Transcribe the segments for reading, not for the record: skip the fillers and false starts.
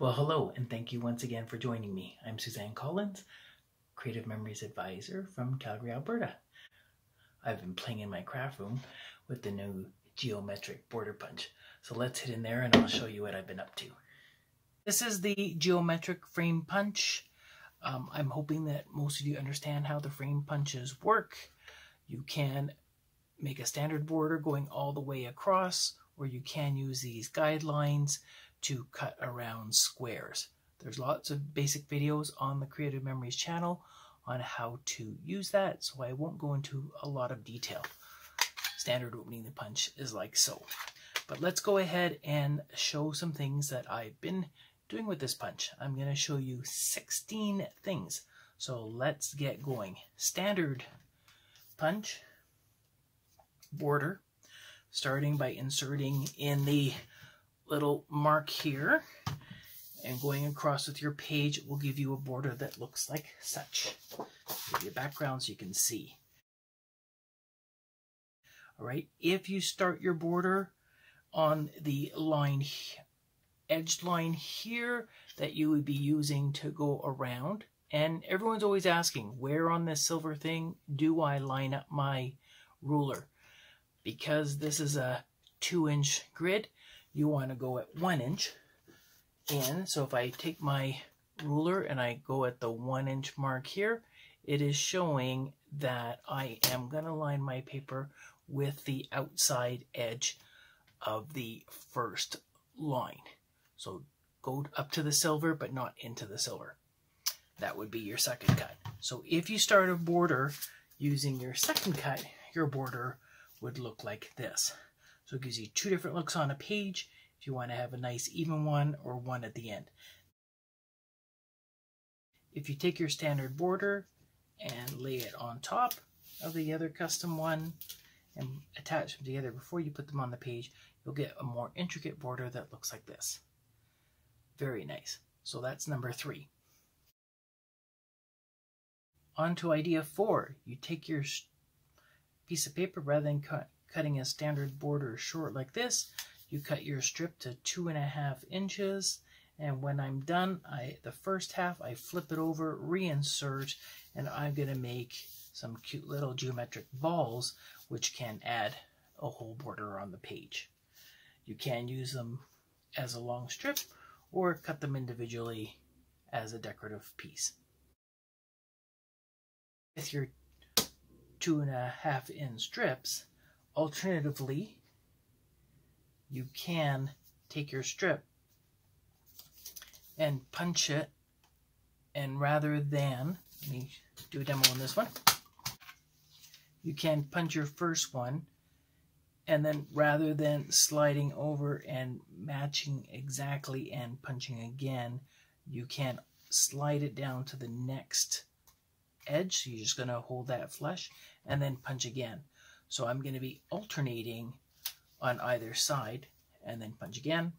Well, hello, and thank you once again for joining me. I'm Suzanne Collins, Creative Memories Advisor from Calgary, Alberta. I've been playing in my craft room with the new geometric border punch. So let's hit in there and I'll show you what I've been up to. This is the geometric frame punch. I'm hoping that most of you understand how the frame punches work. You can make a standard border going all the way across, or you can use these guidelines to cut around squares. There's lots of basic videos on the Creative Memories channel on how to use that, so I won't go into a lot of detail. Standard opening the punch is like so. But let's go ahead and show some things that I've been doing with this punch. I'm going to show you 16 things. So let's get going. Standard punch border, starting by inserting in the little mark here and going across with your page. It will give you a border that looks like such. Give you a background so you can see. All right, if you start your border on the line, edge line here that you would be using to go around, and everyone's always asking, where on this silver thing do I line up my ruler? Because this is a 2-inch grid, you want to go at 1 inch in. So if I take my ruler and I go at the 1-inch mark here, it is showing that I am going to line my paper with the outside edge of the first line. So go up to the silver, but not into the silver. That would be your second cut. So if you start a border using your second cut, your border would look like this. So it gives you two different looks on a page if you want to have a nice even one or one at the end. If you take your standard border and lay it on top of the other custom one and attach them together before you put them on the page, you'll get a more intricate border that looks like this. Very nice. So that's number 3. On to idea 4. You take your piece of paper, rather than cutting a standard border short like this, you cut your strip to 2.5 inches. And when I'm done, the first half, I flip it over, reinsert, and I'm going to make some cute little geometric balls, which can add a whole border on the page. You can use them as a long strip or cut them individually as a decorative piece. With your 2.5-inch strips, alternatively, you can take your strip and punch it, and rather than, let me do a demo on this one, you can punch your first one, and then rather than sliding over and matching exactly and punching again, you can slide it down to the next edge. So you're just going to hold that flush and then punch again. So I'm going to be alternating on either side and then punch again.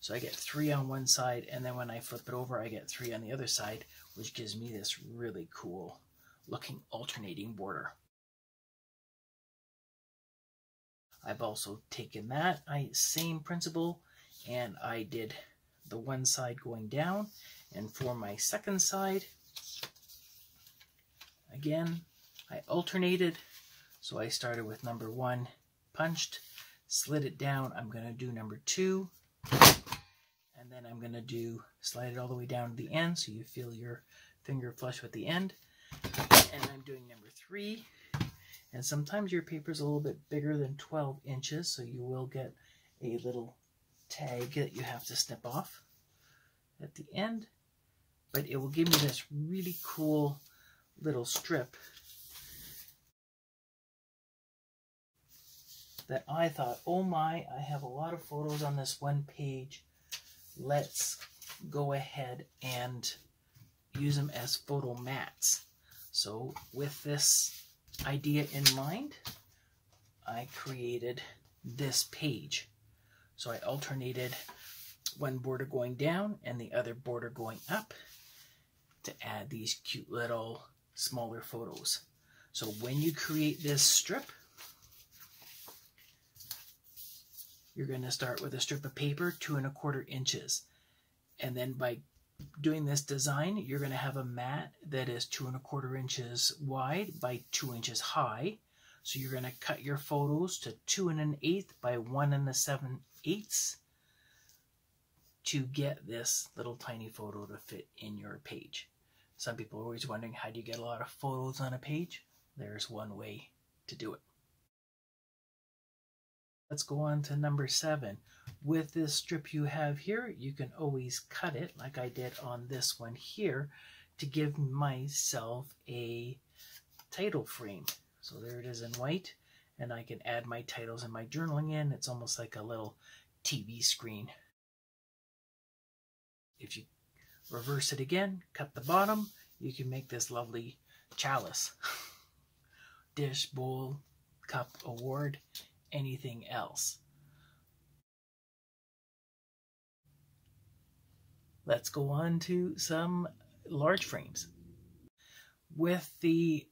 So I get 3 on one side, and then when I flip it over, I get 3 on the other side, which gives me this really cool looking alternating border. I've also taken that same principle, and I did the one side going down, and for my second side, again, I alternated. So I started with number 1, punched, slid it down. I'm going to do number 2, and then I'm going to slide it all the way down to the end so you feel your finger flush with the end. And I'm doing number 3. And sometimes your paper is a little bit bigger than 12 inches, so you will get a little tag that you have to snip off at the end. But it will give me this really cool little strip that I thought, oh my, I have a lot of photos on this one page. Let's go ahead and use them as photo mats. So with this idea in mind, I created this page. So I alternated one border going down and the other border going up to add these cute little smaller photos. So when you create this strip, you're going to start with a strip of paper 2.25 inches. And then by doing this design, you're going to have a mat that is 2¼ inches wide by 2 inches high. So you're going to cut your photos to 2 1/8 by 1 7/8 to get this little tiny photo to fit in your page. Some people are always wondering, how do you get a lot of photos on a page? There's one way to do it. Let's go on to number 7. With this strip you have here, you can always cut it like I did on this one here to give myself a title frame. So there it is in white, and I can add my titles and my journaling in. It's almost like a little TV screen. If you reverse it again, cut the bottom, you can make this lovely chalice. Dish, bowl, cup, award, anything else. Let's go on to some large frames. With the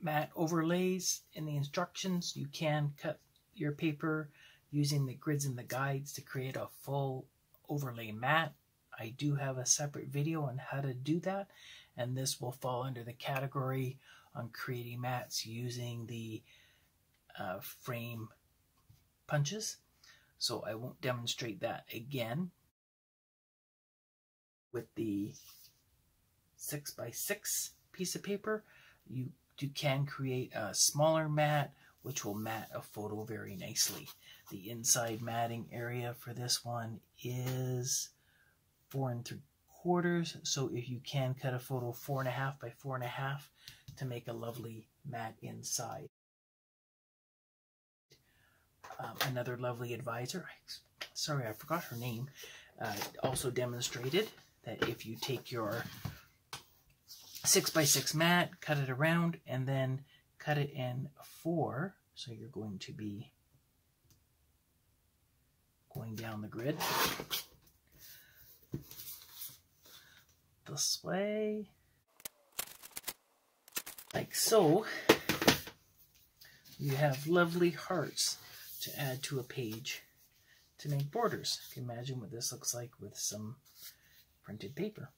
mat overlays and the instructions, you can cut your paper using the grids and the guides to create a full overlay mat. I do have a separate video on how to do that, and this will fall under the category on creating mats using the frame punches, so I won't demonstrate that again. With the 6x6 piece of paper, you can create a smaller mat, which will mat a photo very nicely. The inside matting area for this one is 4 3/4, so if you can cut a photo 4 1/2 by 4 1/2 to make a lovely mat inside. Another lovely advisor, sorry I forgot her name, also demonstrated that if you take your 6x6 mat, cut it around, and then cut it in 4, so you're going to be going down the grid this way, like so, you have lovely hearts to add to a page to make borders. You can imagine what this looks like with some printed paper.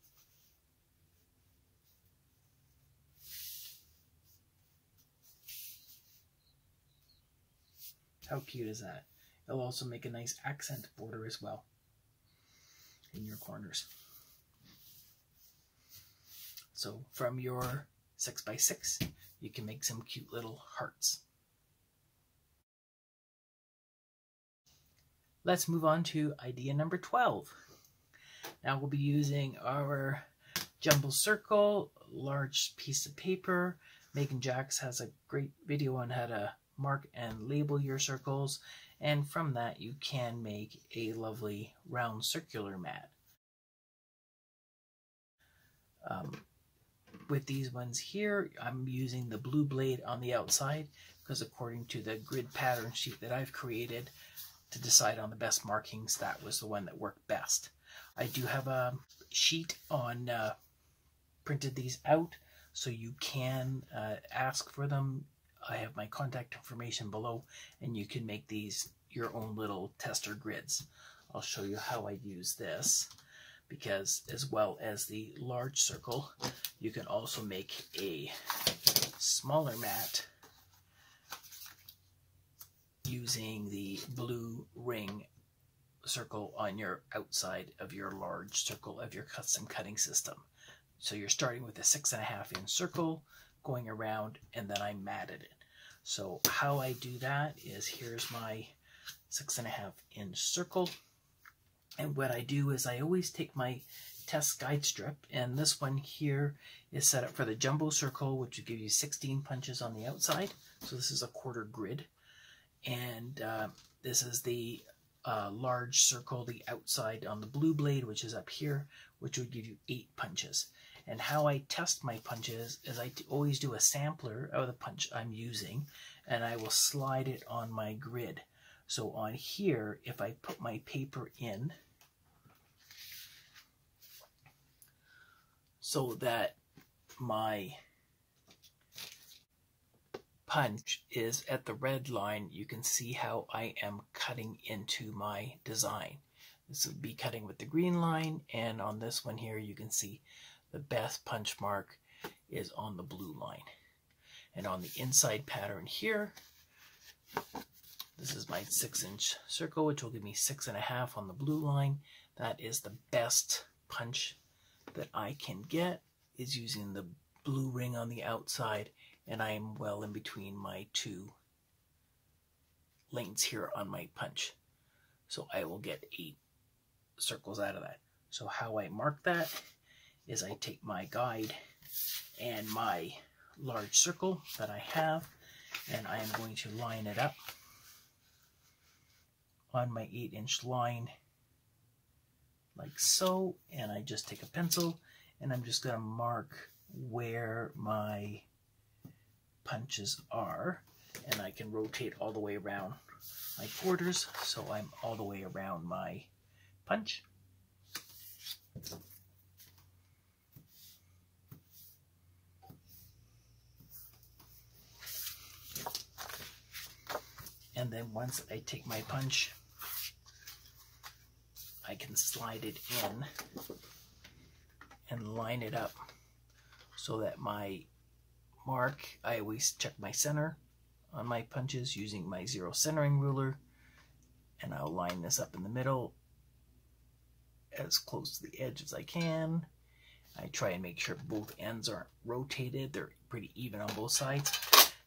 How cute is that? It'll also make a nice accent border as well in your corners. So from your 6x6, you can make some cute little hearts. Let's move on to idea number 12. Now we'll be using our jumble circle, large piece of paper. Megan Jacks has a great video on how to mark and label your circles, and from that you can make a lovely round circular mat. With these ones here, I'm using the blue blade on the outside because according to the grid pattern sheet that I've created, to decide on the best markings, that was the one that worked best. I do have a sheet on printed these out, so you can ask for them. I have my contact information below, and you can make these your own little tester grids. I'll show you how I use this, because as well as the large circle, you can also make a smaller mat using the blue ring circle on your outside of your large circle of your custom cutting system. So you're starting with a 6.5 inch circle going around, and then I matted it. So how I do that is, here's my 6.5 inch circle, and what I do is I always take my test guide strip, and this one here is set up for the jumbo circle, which will give you 16 punches on the outside. So this is a quarter grid. And this is the large circle, the outside on the blue blade, which is up here, which would give you 8 punches. And how I test my punches is I always do a sampler of the punch I'm using, and I will slide it on my grid. So on here, if I put my paper in so that my punch is at the red line, you can see how I am cutting into my design. This would be cutting with the green line, and on this one here you can see the best punch mark is on the blue line. And on the inside pattern here, this is my 6-inch circle, which will give me 6.5 on the blue line. That is the best punch that I can get, is using the blue ring on the outside, and I am well in between my two lanes here on my punch. So I will get 8 circles out of that. So how I mark that is I take my guide and my large circle that I have, and I am going to line it up on my 8-inch line like so, and I just take a pencil and I'm just going to mark where my punches are, and I can rotate all the way around my quarters, so I'm all the way around my punch. And then once I take my punch, I can slide it in and line it up so that my mark, I always check my center on my punches using my zero centering ruler, and I'll line this up in the middle as close to the edge as I can. I try and make sure both ends aren't rotated, they're pretty even on both sides,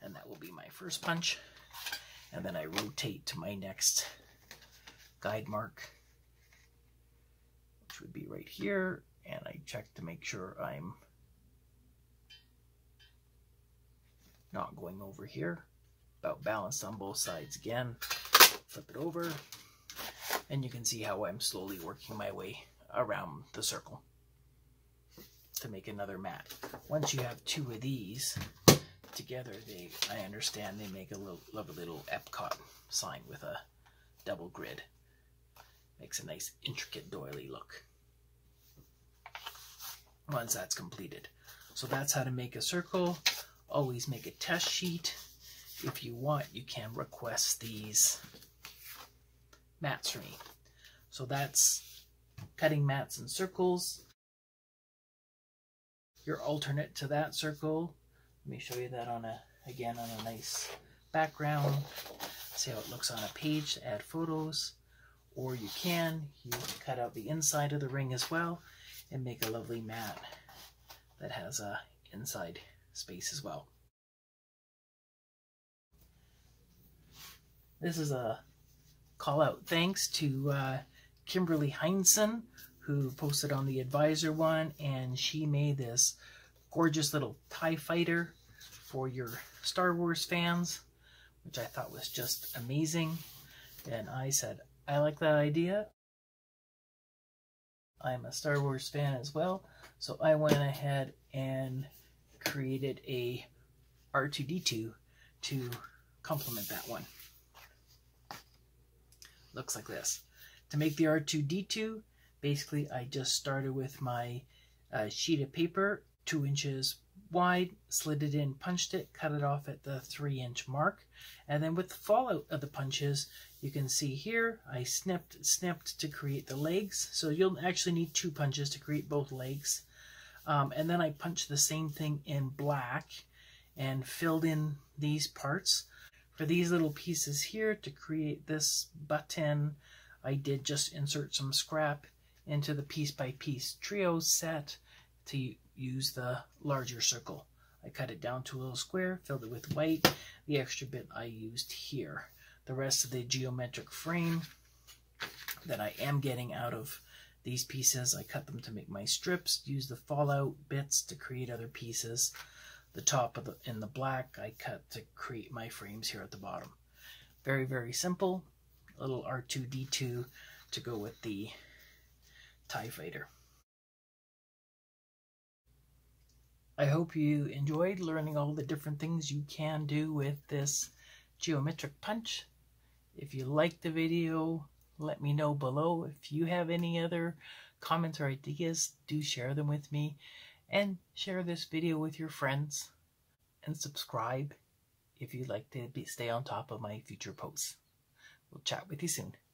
and that will be my first punch. And then I rotate to my next guide mark, which would be right here, and I check to make sure I'm not going over here, about balanced on both sides again. Flip it over, and you can see how I'm slowly working my way around the circle to make another mat. Once you have two of these together, I understand they make a lovely little Epcot sign with a double grid. Makes a nice intricate doily look once that's completed. So that's how to make a circle. Always make a test sheet. If you want, you can request these mats for me. So that's cutting mats and circles. Your alternate to that circle. Let me show you that on a nice background. See how it looks on a page, add photos, or you can cut out the inside of the ring as well and make a lovely mat that has a inside space as well. This is a call out thanks to Kimberly Heinson, who posted on the Advisor one, and she made this gorgeous little TIE Fighter for your Star Wars fans, which I thought was just amazing. And I said, I like that idea. I'm a Star Wars fan as well, so I went ahead and created a R2-D2 to complement that one. Looks like this. To make the R2-D2, basically I just started with my sheet of paper, 2 inches wide, slid it in, punched it, cut it off at the 3-inch mark. And then with the fallout of the punches, you can see here, I snipped to create the legs. So you'll actually need 2 punches to create both legs. And then I punched the same thing in black and filled in these parts. For these little pieces here to create this button, I did just insert some scrap into the piece by piece trio set to use the larger circle. I cut it down to a little square, filled it with white, the extra bit I used here. The rest of the geometric frame that I am getting out of these pieces, I cut them to make my strips, use the fallout bits to create other pieces. The top in the black I cut to create my frames here at the bottom. Very, very simple. A little R2-D2 to go with the TIE Fighter. I hope you enjoyed learning all the different things you can do with this geometric punch. If you liked the video, let me know below. If you have any other comments or ideas, do share them with me. And share this video with your friends. And subscribe if you'd like to stay on top of my future posts. We'll chat with you soon.